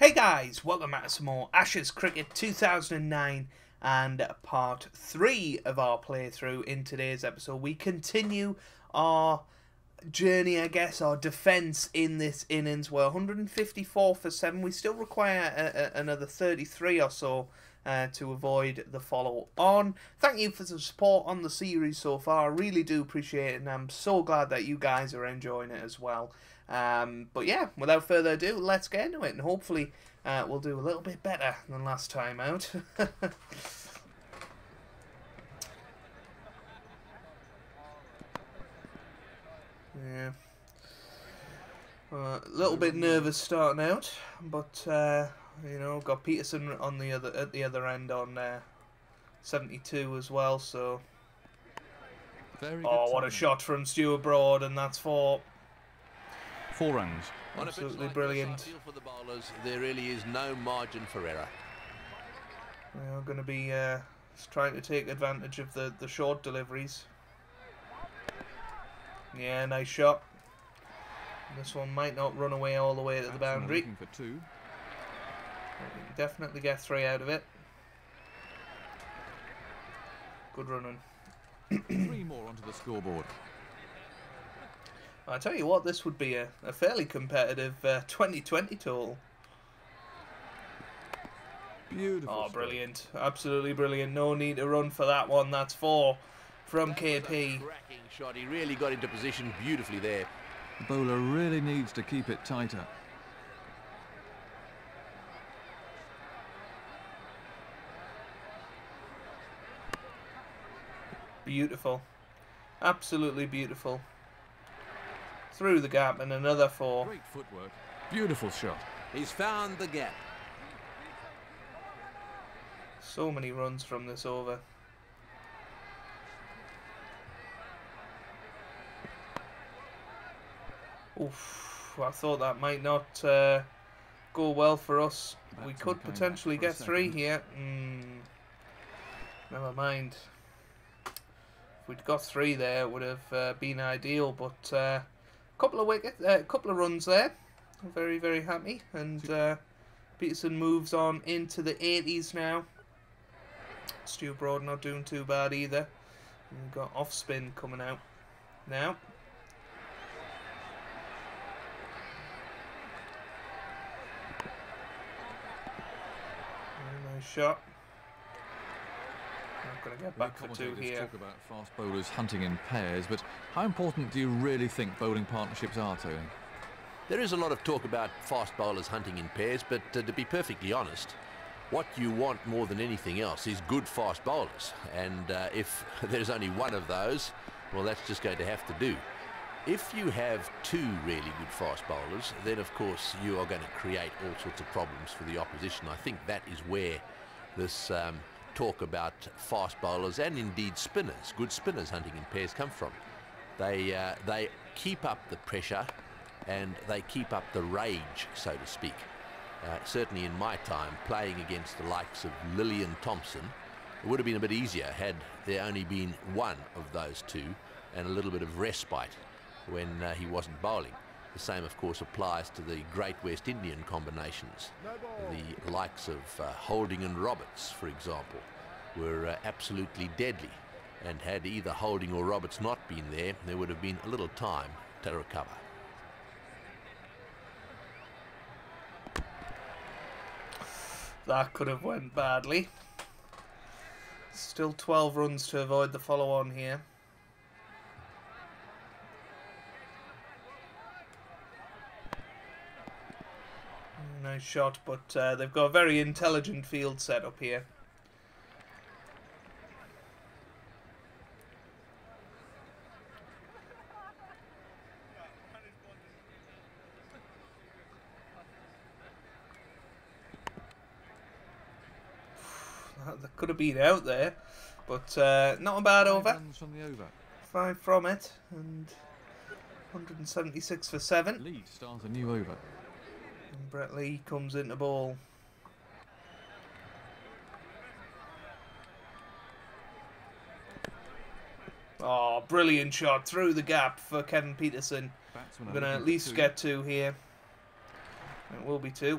Hey guys, welcome back to some more Ashes Cricket 2009 and part 3 of our playthrough. In today's episode we continue our journey, I guess, our defence in this innings. We're 154 for 7, we still require another 33 or so to avoid the follow-on. Thank you for the support on the series so far, I really do appreciate it and I'm so glad that you guys are enjoying it as well. But yeah, without further ado, let's get into it, and hopefully we'll do a little bit better than last time out. Yeah, a little bit nervous starting out, but you know, got Pietersen on the other end on 72 as well. So, very good. Oh, what a shot from Stuart Broad, and that's four. 4 runs. Absolutely brilliant. For the bowlers, there really is no margin for error. They are going to be trying to take advantage of the short deliveries. Yeah, nice shot. This one might not run away all the way to the boundary. For 2. Definitely get 3 out of it. Good running. 3 more onto the scoreboard. I tell you what, this would be a fairly competitive 2020 total. Beautiful. Oh, brilliant. Absolutely brilliant. No need to run for that one. That's 4 from KP. Cracking shot. He really got into position beautifully there. The bowler really needs to keep it tighter. Beautiful. Absolutely beautiful. Through the gap, and another 4. Great footwork. Beautiful shot. He's found the gap. So many runs from this over. Oof, I thought that might not go well for us. That's we could potentially get 3 here. Never mind. If we'd got 3 there, it would have been ideal, but couple of runs there. I'm very, very happy. And Pietersen moves on into the 80s now. Stuart Broad not doing too bad either. And we've got off spin coming out now. Very nice shot. I'm going to get back for 2 here. Talk about fast bowlers hunting in pairs, but how important do you really think bowling partnerships are, Tony? There is a lot of talk about fast bowlers hunting in pairs, but to be perfectly honest, what you want more than anything else is good fast bowlers. And if there's only one of those, well, that's just going to have to do. If you have 2 really good fast bowlers, then of course you are going to create all sorts of problems for the opposition. I think that is where this talk about fast bowlers and indeed spinners, good spinners hunting in pairs, come from. They keep up the pressure and they keep up the rage, so to speak. Certainly in my time, playing against the likes of Lillee and Thomson, it would have been a bit easier had there only been one of those 2 and a little bit of respite when he wasn't bowling. The same, of course, applies to the great West Indian combinations. The likes of Holding and Roberts, for example, were absolutely deadly. And had either Holding or Roberts not been there would have been a little time to recover. That could have went badly. Still 12 runs to avoid the follow-on here. Nice shot, but they've got a very intelligent field set up here. That could have been out there, but not a bad over. 5 from it, and 176 for 7. Lead starts a new over. And Brett Lee comes into ball. Oh, brilliant shot through the gap for Kevin Pietersen. We're going to at least get 2 here. It will be 2.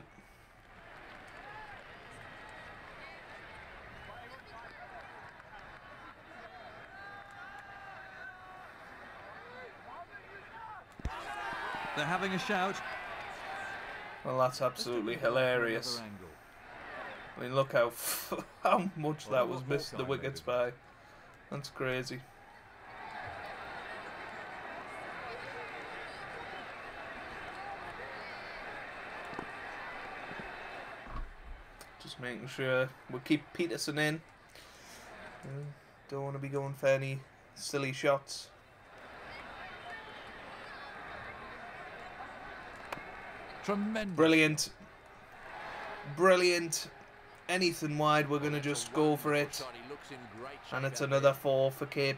They're having a shout. Well, that's absolutely hilarious. I mean, look how how much that was missed the wickets by. That's crazy. Just making sure we keep Pietersen in. Don't want to be going for any silly shots. Tremendous. Brilliant. Brilliant. Anything wide, we're going to just go for it. And it's another 4 for KP.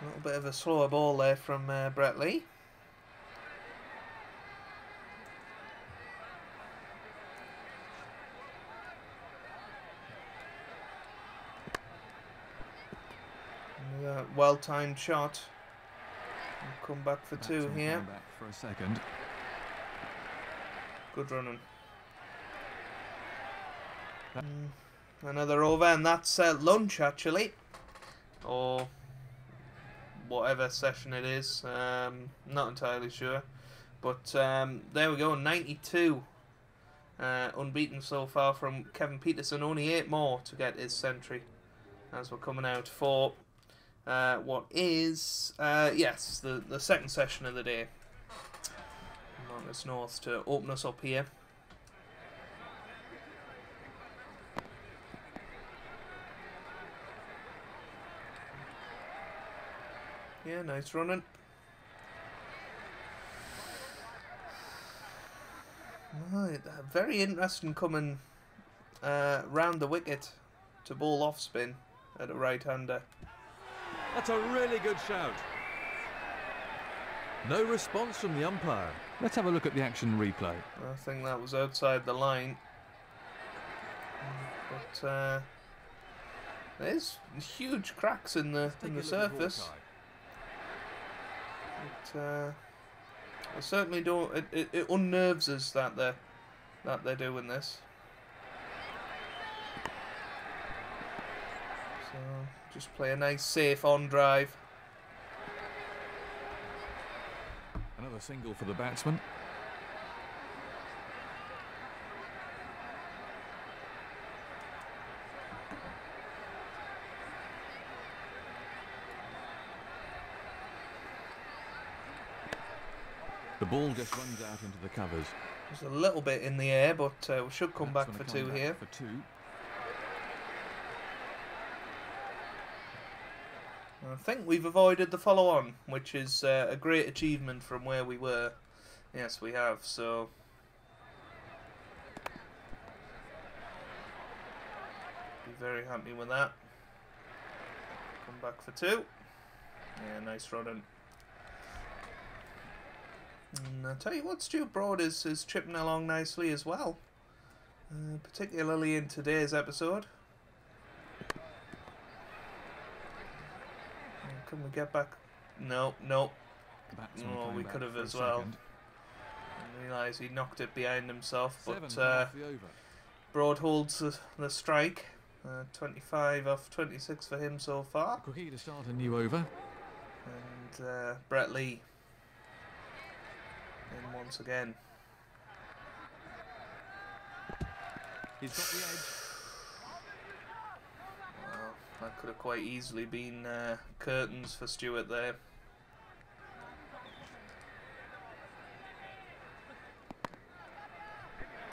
A little bit of a slower ball there from Brett Lee. Well-timed shot. We'll come back for two here. Back for a second. Good running. Another over, and that's lunch actually, or whatever session it is. Not entirely sure, but there we go. 92 unbeaten so far from Kevin Pietersen. Only 8 more to get his century. As we're coming out for. What is, yes, the second session of the day. Marcus North to open us up here. Yeah, nice running. Right, very interesting coming round the wicket to bowl off spin at a right-hander. That's a really good shout. No response from the umpire. Let's have a look at the action replay. I think that was outside the line. But there's huge cracks in the surface. But, I certainly don't. It unnerves us that they're doing this. So. Just play a nice safe on drive. Another single for the batsman. The ball just runs out into the covers. There's a little bit in the air, but we should come back for two here. I think we've avoided the follow-on, which is a great achievement from where we were. Yes, we have, so... Be very happy with that. Come back for two. Yeah, nice running. And I'll tell you what, Stuart Broad is chipping along nicely as well. Particularly in today's episode. Can we get back? No, no. Oh, we could have as well. I realise he knocked it behind himself, but Broad holds the strike. 25 off 26 for him so far. Cookie to start a new over. And Brett Lee in once again. He's got the edge. That could have quite easily been curtains for Stuart there.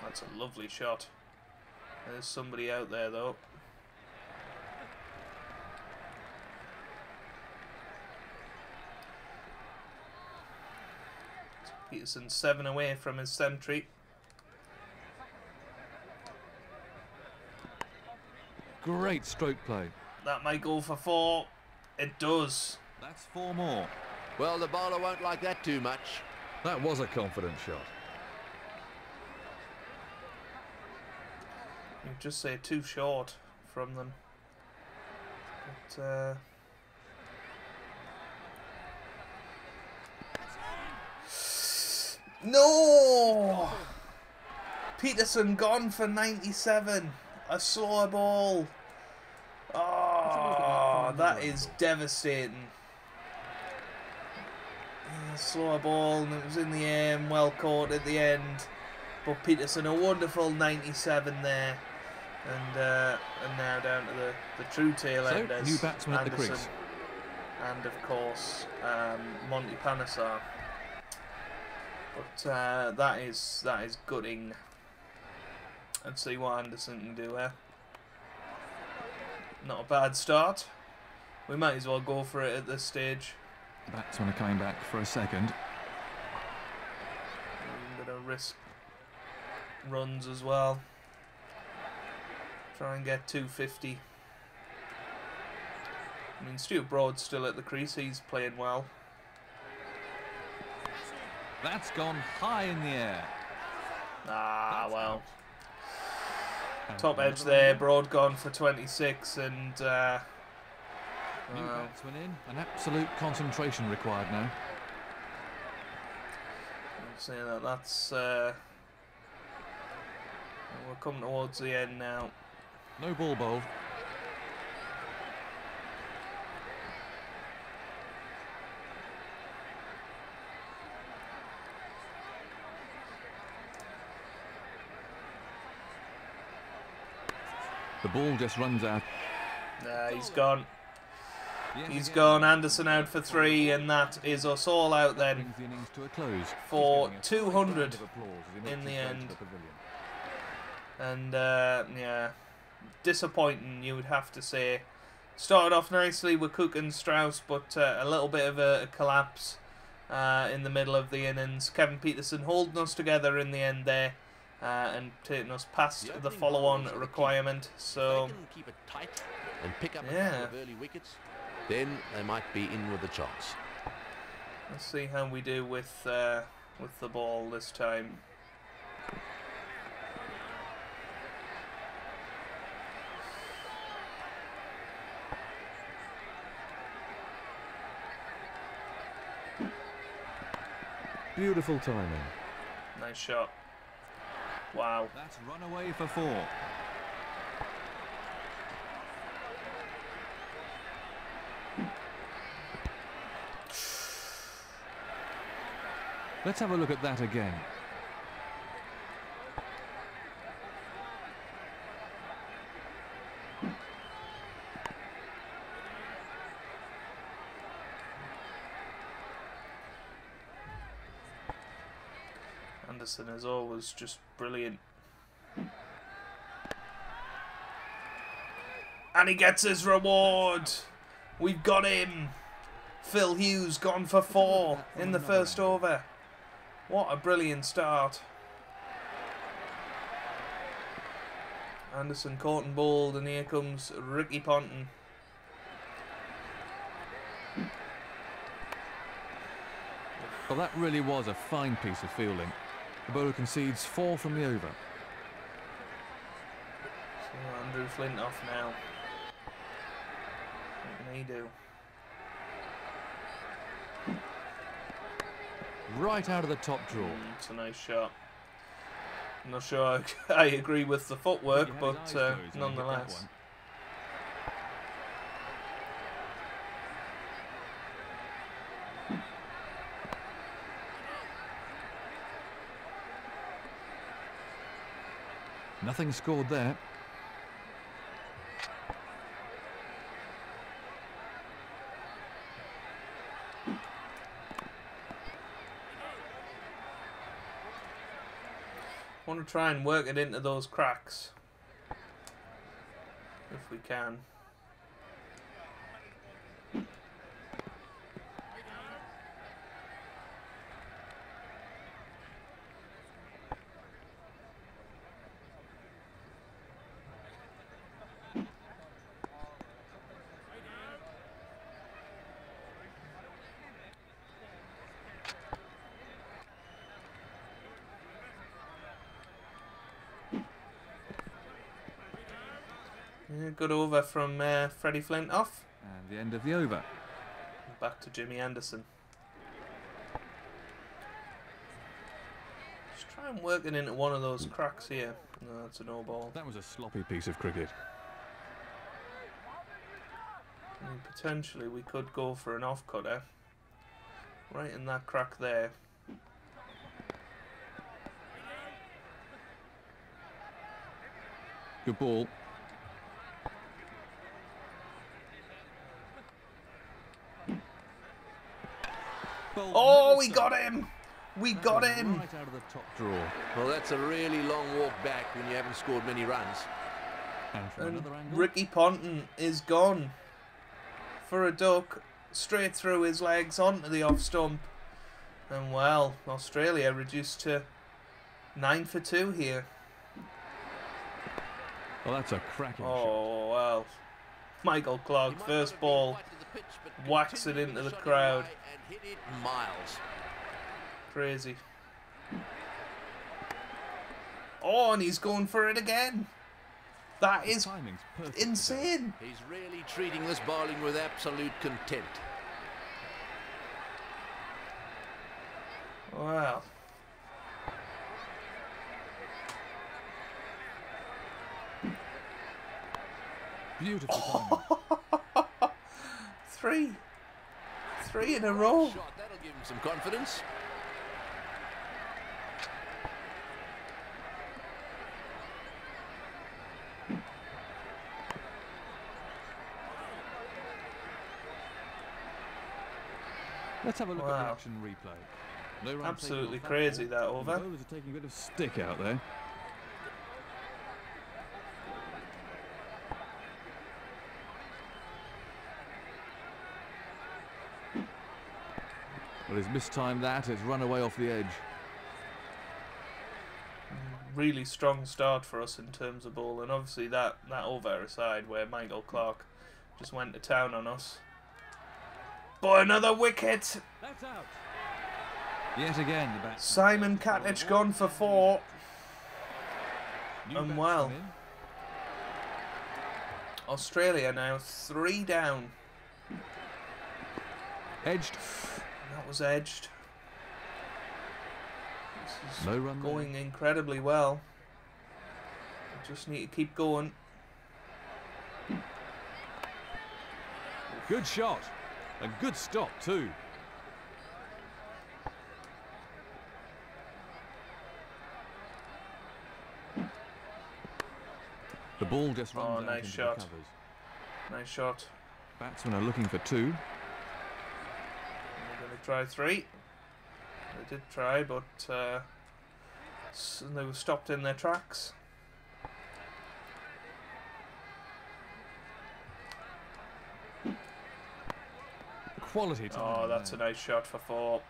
That's a lovely shot. There's somebody out there though. Pietersen 7 away from his century. Great stroke play. That might go for 4. It does. That's 4 more. Well, the bowler won't like that too much. That was a confident shot. You'd just say too short from them. But, No! Pietersen gone for 97. A slower ball. Oh, that is devastating. A slower ball, and it was in the air and well caught at the end. But Pietersen, a wonderful 97 there. And now down to the true tail enders. So, new batsman at the crease. And of course, Monty Panesar. But that is gutting. And see what Anderson can do here. Not a bad start. We might as well go for it at this stage. Batsman are coming back for a second. I'm going to risk runs as well. Try and get 250. I mean, Stuart Broad's still at the crease. He's playing well. That's gone high in the air. Ah, well. Top edge there. Broad gone for 26 and... new batsman in. An absolute concentration required now. I'm saying that that's... we're coming towards the end now. No ball bowled. The ball just runs out. He's gone. He's gone. Anderson out for 3, and that is us all out then. For 200 in the end. And yeah, disappointing, you would have to say. Started off nicely with Cook and Strauss, but a little bit of a collapse in the middle of the innings. Kevin Pietersen holding us together in the end there. And taking us past the follow-on requirement, so keep it tight and pick up early wickets, then they might be in with a chance. Let's see how we do with the ball this time. Beautiful timing. Nice shot. Wow. That's run away for 4. Let's have a look at that again. Anderson is always just brilliant. And he gets his reward. We've got him. Phil Hughes gone for 4 in the first over. What a brilliant start. Anderson caught and bowled, and here comes Ricky Ponting. Well, that really was a fine piece of fielding. The bowler concedes 4 from the over. So Andrew Flintoff now. What can he do? Right out of the top drawer. It's a nice shot. I'm not sure I agree with the footwork, but nonetheless. Nothing scored there. Want to try and work it into those cracks if we can. Good over from Freddie Flintoff. And the end of the over. Back to Jimmy Anderson. Just Try and work it into one of those cracks here. No, that's a no ball. That was a sloppy piece of cricket. And potentially we could go for an off cutter. Right in that crack there. Good ball. Oh, we got him! We got him! Right out of the top draw. Well, that's a really long walk back when you haven't scored many runs. And Ricky Ponting is gone for a duck, straight through his legs onto the off stump. And well, Australia reduced to 9 for 2 here. Well, that's a cracking shot. Oh, well. Michael Clarke, first ball. Pitch, whacks it into the crowd. And hit it miles. Crazy. Oh, and he's going for it again. That is insane. He's really treating this bowling with absolute contempt. Wow. Beautiful. Oh. Three in a row. Shot. That'll give him some confidence. Let's have a look at the action replay. No, absolutely crazy that over. Bowlers are taking a bit of stick out there. Well, he's mistimed that. It's run away off the edge. Really strong start for us in terms of ball, and obviously that over aside where Michael Clarke just went to town on us. But another wicket. That's out. Yet again, the bat. Simon Katich gone for 4. And well, Australia now 3 down. Edged. That was edged. This is going incredibly well. I just need to keep going. Good shot. A good stop too. The ball just runs out. Nice shot. The covers. Nice shot. Batsmen are looking for 2. Try 3. They did try, but they were stopped in their tracks. Quality time. Oh, that's a nice shot for 4.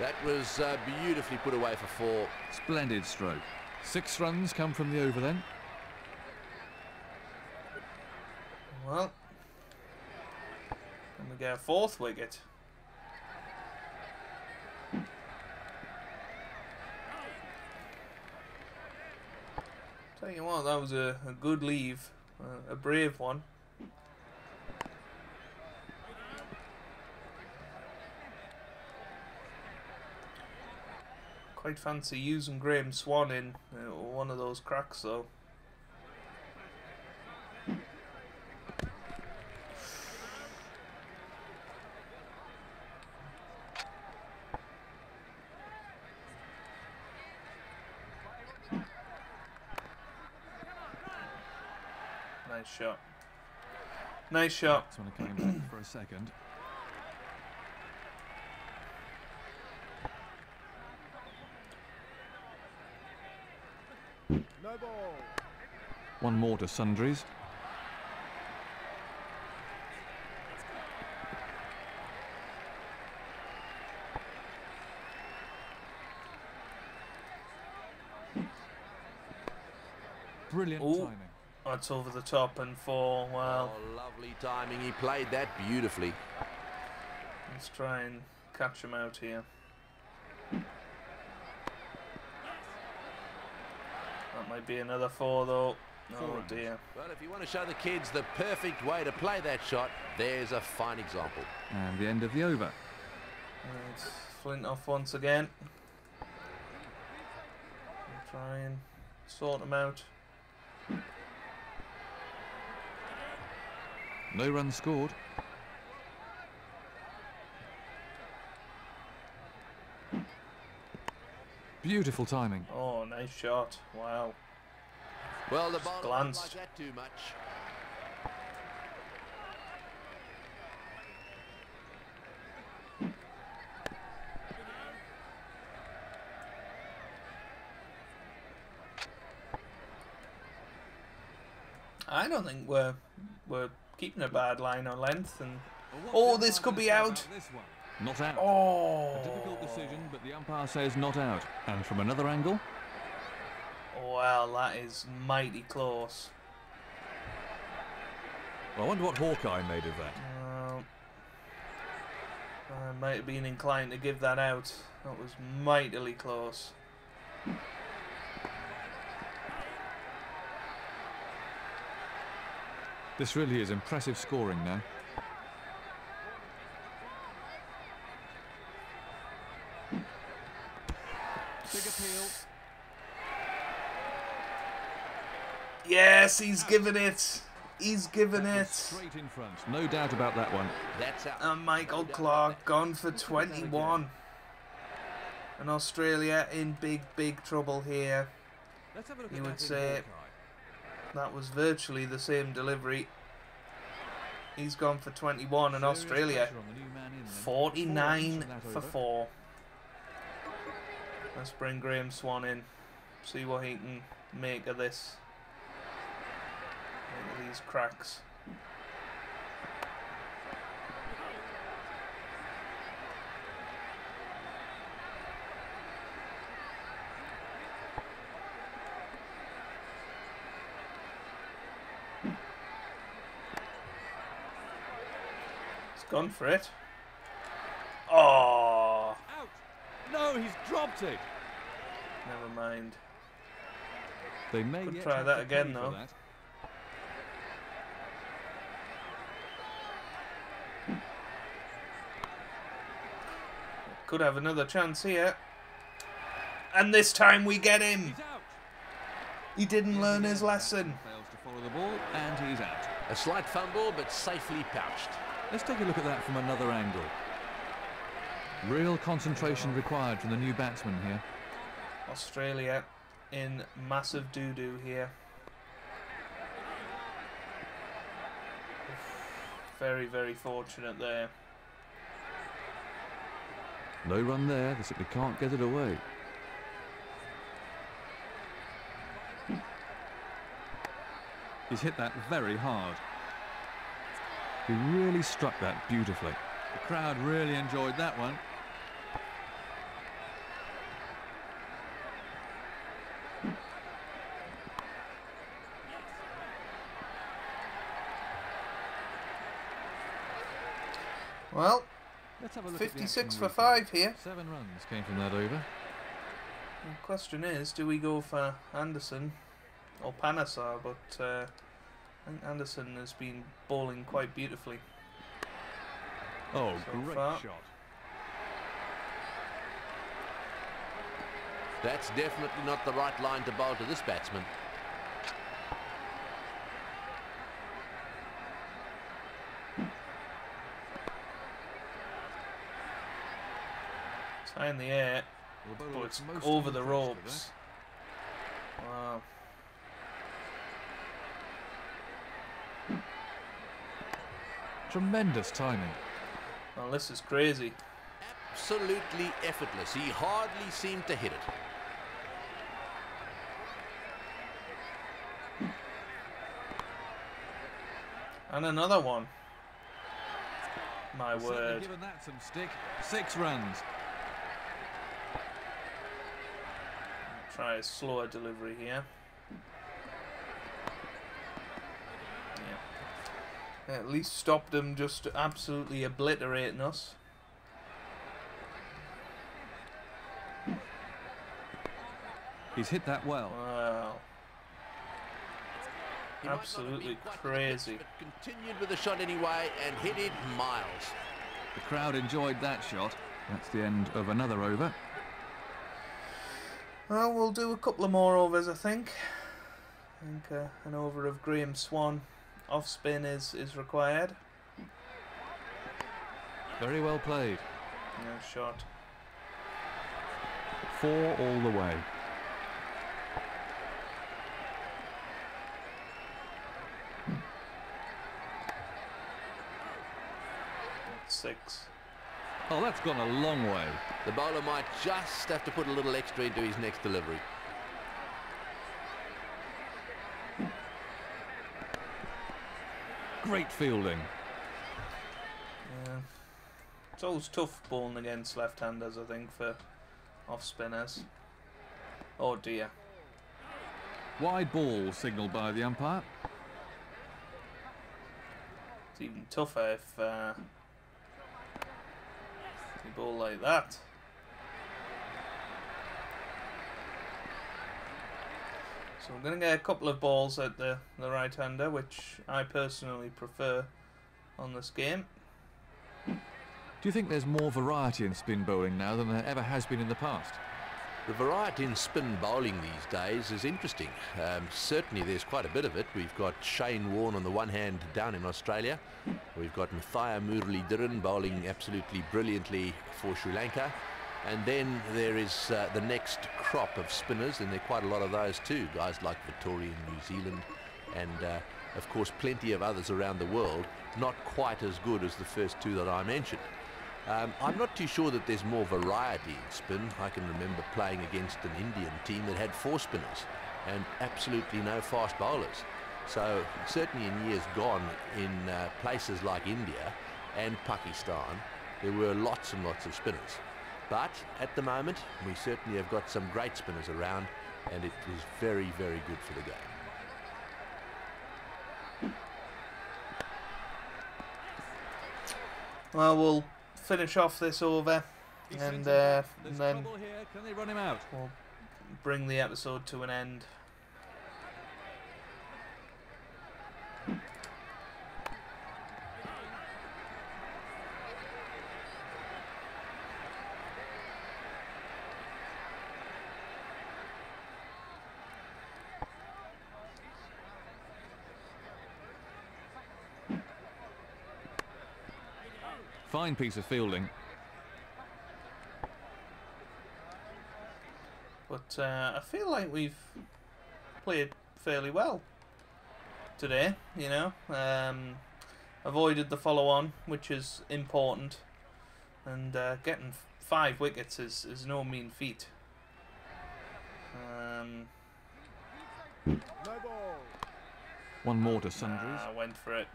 That was beautifully put away for 4. Splendid stroke. 6 runs come from the over then. Well, and we get a 4th wicket. Tell you what, that was a good leave, a brave one. Quite fancy using Graeme Swann in one of those cracks though. Nice shot. Nice shot. That's when I came back for a second. No ball. One more to sundries. Brilliant timing. That's over the top and 4. Well, oh, lovely timing. He played that beautifully. Let's try and catch him out here. That might be another 4 though. Oh dear. Well, if you want to show the kids the perfect way to play that shot, there's a fine example. And the end of the over. It's Flintoff once again. Try and sort them out. No runs scored. Beautiful timing. Oh, nice shot. Wow. Well, the ball glanced like that too much. I don't think we're keeping a bad line on length, and oh, this could be out. Not out. Oh, a difficult decision, but the umpire says not out. And from another angle. Well, that is mighty close. I wonder what Hawkeye made of that. I might have been inclined to give that out. That was mightily close. This really is impressive scoring now. Big appeal. Yes, he's given it. He's given it. Straight in front. No doubt about that one. That's out. And Michael Clarke gone for 21. And Australia in big, big trouble here. You would say. That was virtually the same delivery. He's gone for 21 and Australia 49 for 4. Let's bring Graeme Swann in. See what he can make of this. Make of these cracks. Gone for it. Oh! Out. No, he's dropped it. Never mind. They may could try that again though. That. Could have another chance here. And this time we get him. He didn't learn his lesson. Fails to follow the ball and he's out. A slight fumble, but safely pouched. Let's take a look at that from another angle. Real concentration required from the new batsman here. Australia in massive doo-doo here. Very, very fortunate there. No run there. They simply can't get it away. He's hit that very hard. He really struck that beautifully. The crowd really enjoyed that one. Well, let's have a look 56 for 5 here. 7 runs came from that over. The question is, do we go for Anderson or Panesar? But Anderson has been bowling quite beautifully. Oh, so great far. Shot. That's definitely not the right line to bowl to this batsman. It's high in the air, but it's over the ropes. Wow. Tremendous timing. Well, this is crazy. Absolutely effortless. He hardly seemed to hit it. And another one. My word. Given that some stick. 6 runs. I'll try a slower delivery here. At least stopped them just absolutely obliterating us. He's hit that well. Wow. Absolutely crazy. Much, but continued with the shot anyway and hit it miles. The crowd enjoyed that shot. That's the end of another over. Well, we'll do a couple of more overs, I think. I think an over of Graeme Swann off spin is required. Very well played. No shot. 4 all the way. That's 6. Oh, that's gone a long way. The bowler might just have to put a little extra into his next delivery. Great fielding. Yeah. It's always tough bowling against left-handers, I think, for off-spinners. Oh dear. Wide ball signalled by the umpire. It's even tougher if you bowl like that. So I'm going to get a couple of balls at the right-hander, which I personally prefer on this game. Do you think there's more variety in spin bowling now than there ever has been in the past? The variety in spin bowling these days is interesting. Certainly there's quite a bit of it. We've got Shane Warne on the one hand down in Australia. We've got Muttiah Muralitharan bowling absolutely brilliantly for Sri Lanka. And then there is the next crop of spinners, and there are quite a lot of those too. Guys like Vettori in New Zealand, and of course plenty of others around the world, not quite as good as the first two that I mentioned. I'm not too sure that there's more variety in spin. I can remember playing against an Indian team that had 4 spinners and absolutely no fast bowlers. So certainly in years gone, in places like India and Pakistan, there were lots and lots of spinners. But at the moment, we certainly have got some great spinners around, and it is very, very good for the game. Well, we'll finish off this over, and then we'll bring the episode to an end. Fine piece of fielding. But I feel like we've played fairly well today, you know. Avoided the follow-on, which is important. And getting 5 wickets is no mean feat. One more to sundries. I went for it.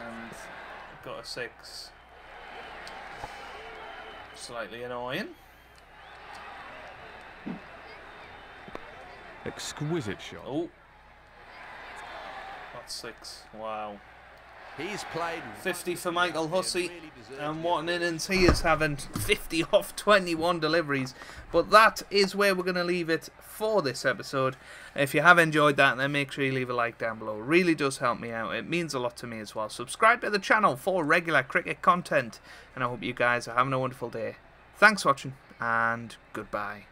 And got a 6. Slightly annoying. Exquisite shot. Oh, that's 6. Wow. He's played 50 for Michael Hussey, and what an innings he is having. 50 off 21 deliveries. But that is where we're going to leave it for this episode. If you have enjoyed that, then make sure you leave a like down below. It really does help me out. It means a lot to me as well. Subscribe to the channel for regular cricket content, and I hope you guys are having a wonderful day. Thanks for watching, and goodbye.